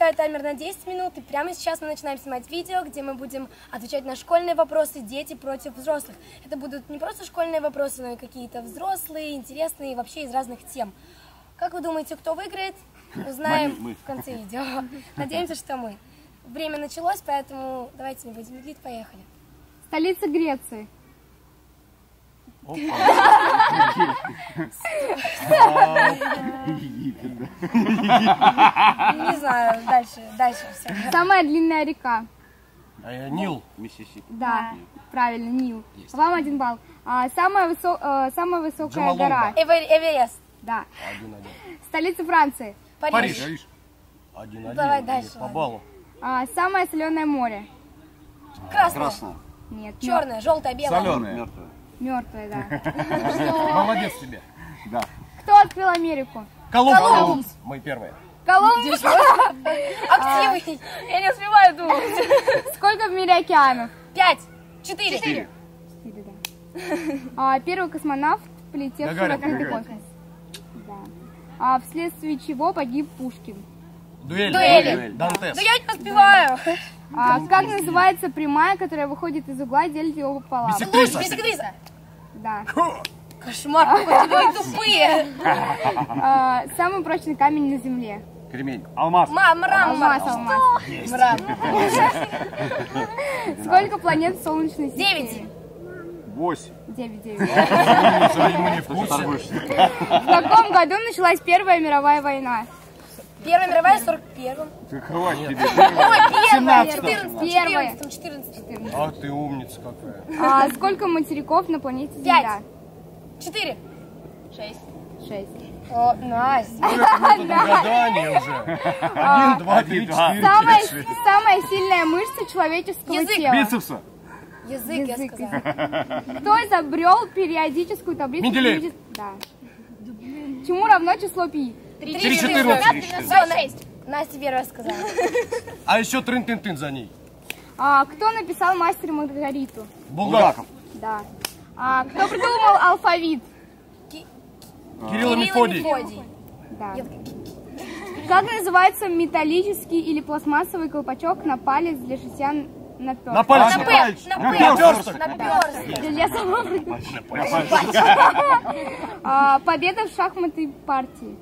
Запускаю таймер на 10 минут, и прямо сейчас мы начинаем снимать видео, где мы будем отвечать на школьные вопросы «Дети против взрослых». Это будут не просто школьные вопросы, но и какие-то взрослые, интересные, вообще из разных тем. Как вы думаете, кто выиграет? Узнаем в конце видео. Надеемся, что мы. Время началось, поэтому давайте не будем медлить, поехали. Столица Греции. Не знаю, дальше все. Самая длинная река. Нил, Миссисипи. Да, правильно, Нил. Вам 1 балл. Самая высокая гора. Эверест. Да. Столица Франции. Париж. 1-1. Давай дальше. По баллу. Самое соленое море. Красное. Нет. Черное, желтое, белое. Соленое. Мертвое. Мертвая, да. Молодец тебе. Да. Кто открыл Америку? Колумб. Мы первые. Колумб. Активный. Я не успеваю думать. Сколько в мире океанов? 5. 4. 4, да. Первый космонавт полетел в широкий космос. Да. Вследствие чего погиб Пушкин? Дуэль. Дантес. Да я не успеваю. Как называется прямая, которая выходит из угла и делит его пополам? Бисектриса. Да. Кошмар, какой тупые. Самый прочный камень на земле. Кремень. Алмаз. Алмаз. Сколько планет в Солнечной системе? 9. 8. 9. В каком году началась Первая мировая война? Первая мировая в 41-м. Ты хватит тебе. Первая. 14. А ты умница какая. Сколько материков на планете Земля? 5. 4. 6. 6. О, Настя. Гадание уже. 1, 2, 3, 4. Самая сильная мышца человеческого тела. Бицепса. Язык, я сказала. Кто изобрел периодическую таблицу? Менделеев. Да. Чему равно число пи? 3, 14, 6. Настя первая сказала. А еще трын-тын-тын за ней. Кто написал «Мастер и Маргариту»? Булгаков. Да. Кто придумал алфавит? Кирилл и Мефодий. Да. Как называется металлический или пластмассовый колпачок на палец для шитья наперстка? Наперстка. Победа в шахматной партии.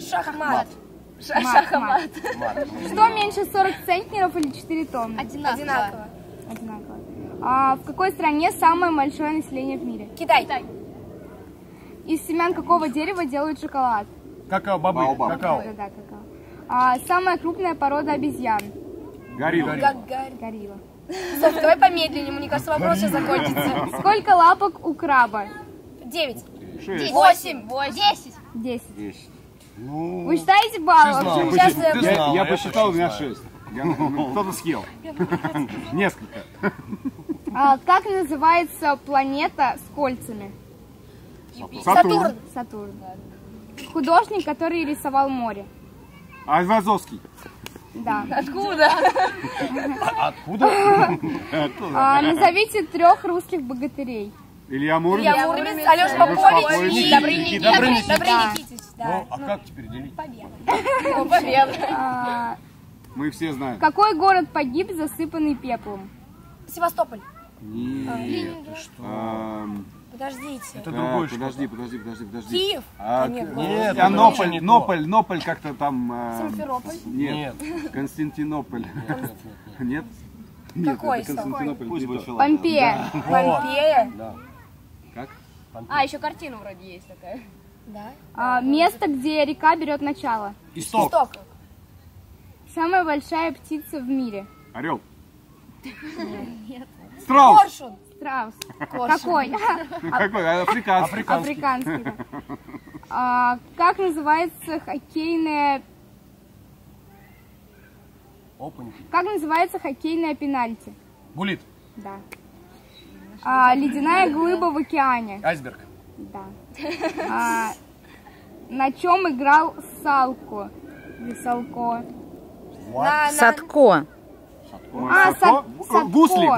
Шахмат. Шахмат. Что меньше, 40 центнеров или 4 тонны? Одинаково. В какой стране самое большое население в мире? Китай. Из семян какого дерева делают шоколад? Какао. Да, какао. Самая крупная порода обезьян? Горилла. Слушай, давай помедленнее, мне кажется, вопрос сейчас закончится. Сколько лапок у краба? 9. 8. 10. 10. Вы считаете баллы? Я посчитал, у меня 6. Кто-то съел. Несколько. Как называется планета с кольцами? Сатурн. Художник, который рисовал море. Айвазовский. Да. Откуда? Назовите 3 русских богатырей. Илья Муромец, Алеша Попович и Добрый Никитич. Ну, а как теперь делить? Победа. Мы все знаем. Какой город погиб, засыпанный пеплом? Севастополь. Нет, что? Подождите. Это другой что? Подожди. Киев? Нет, Константинополь как-то там... Симферополь? Нет, Константинополь. Нет? Какой? Помпея. Как? Еще картина вроде есть такая. Да? Место, где река берет начало. Исток. Самая большая птица в мире. Орел. Нет. Страус. Какой? Африканский. Как называется хоккейная пенальти? Булит. Да. Ледяная глыба в океане. Айсберг. Да. На чем играл Садко? Садко. Гусли.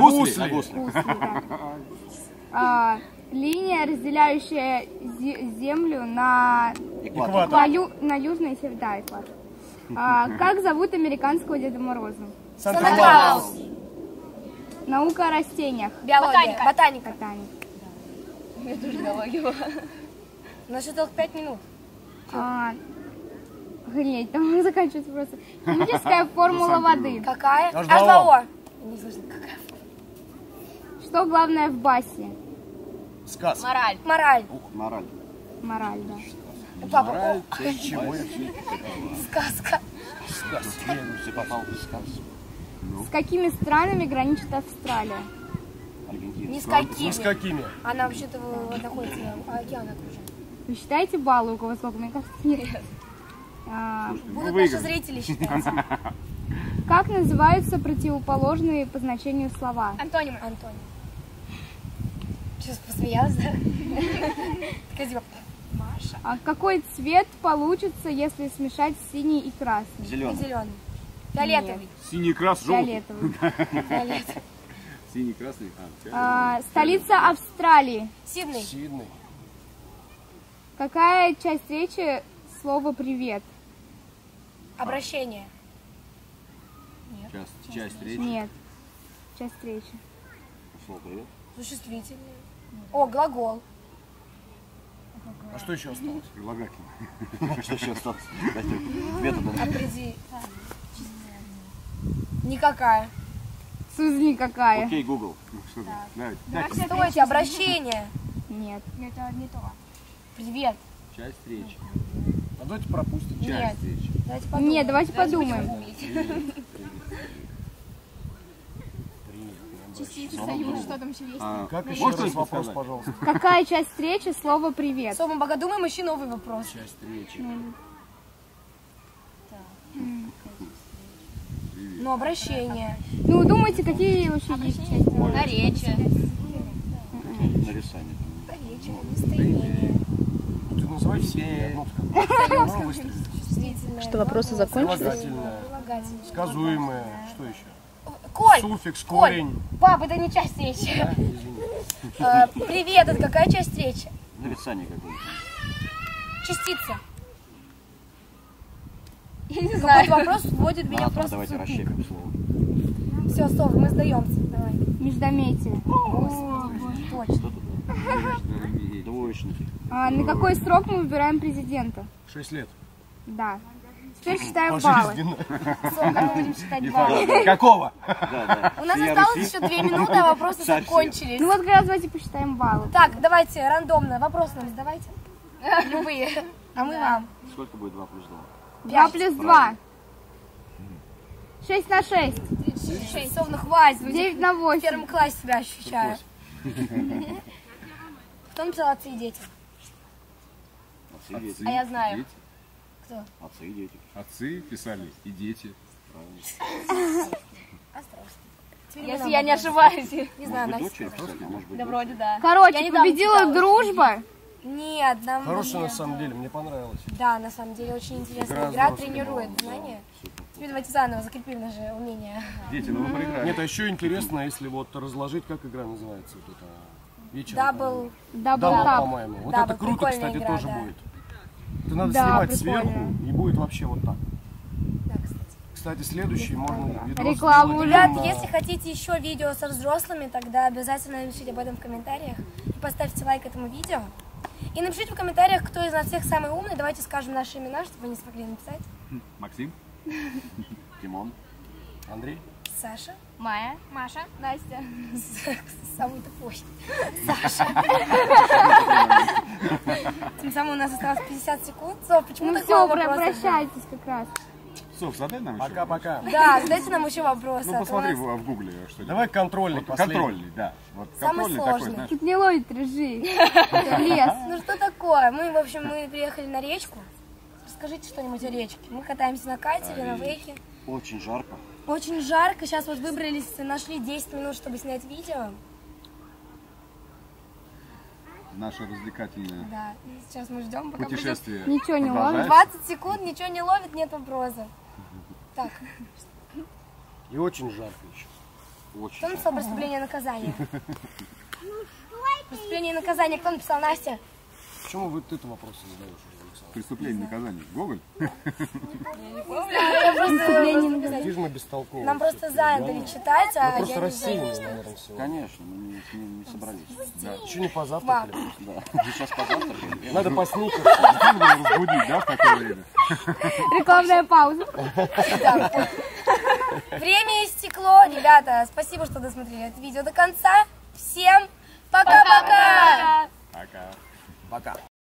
Линия, разделяющая Землю на южный и северный экватор. Как зовут американского Деда Мороза? Санта Клаус. Наука о растениях. Биология. Ботаника. Да. Я тоже биологию. У нас еще целых 5 минут. Греть, там заканчивается просто. Химическая формула воды. Какая? H2O. Не слышно, какая формула. Что главное в басне? Сказ. Мораль. Мораль. Ух, мораль. Мораль, да. Папа, сказка. С какими странами граничит Австралия? Не с какими. С какими? Она вообще-то находится океан окружен. Вы считаете баллы у кого сколько? Мне кажется, нет. Будут наши зрители считать. Как называются противоположные по значению слова? Антонимы. Антоним. Сейчас посмеялась, да? Казиопта. Маша. А какой цвет получится, если смешать синий и красный? Зеленый. Зеленый. Фиолетовый. Синий, красный, желтый. Фиолетовый. Синий, красный. Столица Австралии. Сидней. Сидней. Какая часть речи слово «привет»? Обращение. Нет. Часть речи? Нет. Часть речи. Слово «привет». Существительное. О, глагол. А что еще осталось? Прилагательное. Что еще осталось? Определить. Никакая. Суза никакая. Окей, Google. Стойте, обращение. Нет. Это не то. Привет. Часть речи. А давайте пропустим часть речи. Нет, давайте подумаем. Частицы союз, что там еще есть? Как еще раз вопрос, пожалуйста? Какая часть встречи слово «привет»? Сома богодумаем, ищи новый вопрос. Часть встречи. Ну, обращение. Ну, думайте, какие вообще есть части. На речи. На рисании. На речи, настроение. Ты называй все. Что, вопросы закончились? Сказуемые. Что еще? Коль! Суффикс, корень. Пап, это не часть речи. Да, привет, это какая часть речи? Нарисание какое-то. Частица. Я не знаю. Какой вопрос вводит меня просто. Давайте расщепим слово. Все, слово, мы сдаемся. Давай. Междометие. Господи, точно. Двоечники. На какой срок мы выбираем президента? 6 лет. Да. Теперь считаем баллы. Сколько мы будем считать баллы? Какого? У нас осталось еще 2 минуты, а вопросы закончились. Ну вот, давайте посчитаем баллы. Так, давайте рандомно. Вопросы нам задавайте. Любые. А мы вам. Сколько будет 2 + 2? 2 + 2. 6 на 6. 36. Совно хватит. 9 на 8. В первом классе себя ощущаю. Кто написал «Отцы и дети»? А я знаю. Кто? Отцы и дети. Отцы писали и дети. Если я не ошибаюсь. Не знаю, Настя. Да вроде да. Короче, победила дружба? Нет, нам хорошая на самом деле, мне понравилось. Да, на самом деле очень интересная игра, тренирует знания. Теперь давайте заново закрепим наши умения. Дети, ну вы проиграли. Нет, а еще интересно, если вот разложить, как игра называется. Дабл. Дабл, по-моему. Вот это круто, кстати, тоже будет. Это надо снимать сверху, и будет вообще вот так. Да, кстати, следующий можно... Рекламу. Ребят, если хотите еще видео со взрослыми, тогда обязательно напишите об этом в комментариях. И поставьте лайк этому видео. И напишите в комментариях, кто из нас всех самый умный. Давайте скажем наши имена, чтобы вы не смогли написать. Максим. Тимон. Андрей. Саша. Майя. Маша. Настя. Самый такой. Саша. Тем самым у нас осталось 50 секунд. Соф, почему так много вопросов? Ну все, прощайтесь как раз. Соф, задай нам еще. Пока-пока. Да, задайте нам еще вопросы. Ну посмотри в гугле что-нибудь. Давай контрольный последний. Контрольный, да. Самый сложный. Кит не ловит рыжи. Лес. Ну что такое? Мы, в общем, приехали на речку. Расскажите что-нибудь о речке. Мы катаемся на катере, на вейке. Очень жарко. Очень жарко, сейчас вот выбрались, нашли 10 минут, чтобы снять видео. Наше развлекательное. Да, сейчас мы ждем, пока путешествие. Ничего не ловит. 20 секунд, ничего не ловит, нет вопроса. Так. И очень жарко еще. Очень. Кто написал «Преступление и наказание»? «Преступление и наказание» кто написал, Настя? Почему вы этот вопрос задаешь? Преступление и наказание. Гоголь? Нам просто заняли читать, а я не знаю. Конечно, мы не собрались. Еще не позавтракали. Сейчас позавтракали. Надо по снику. Разбудить, да, в такое время? Рекламная пауза. Время истекло. Ребята, спасибо, что досмотрели это видео до конца. Всем пока-пока! Пока! Пока!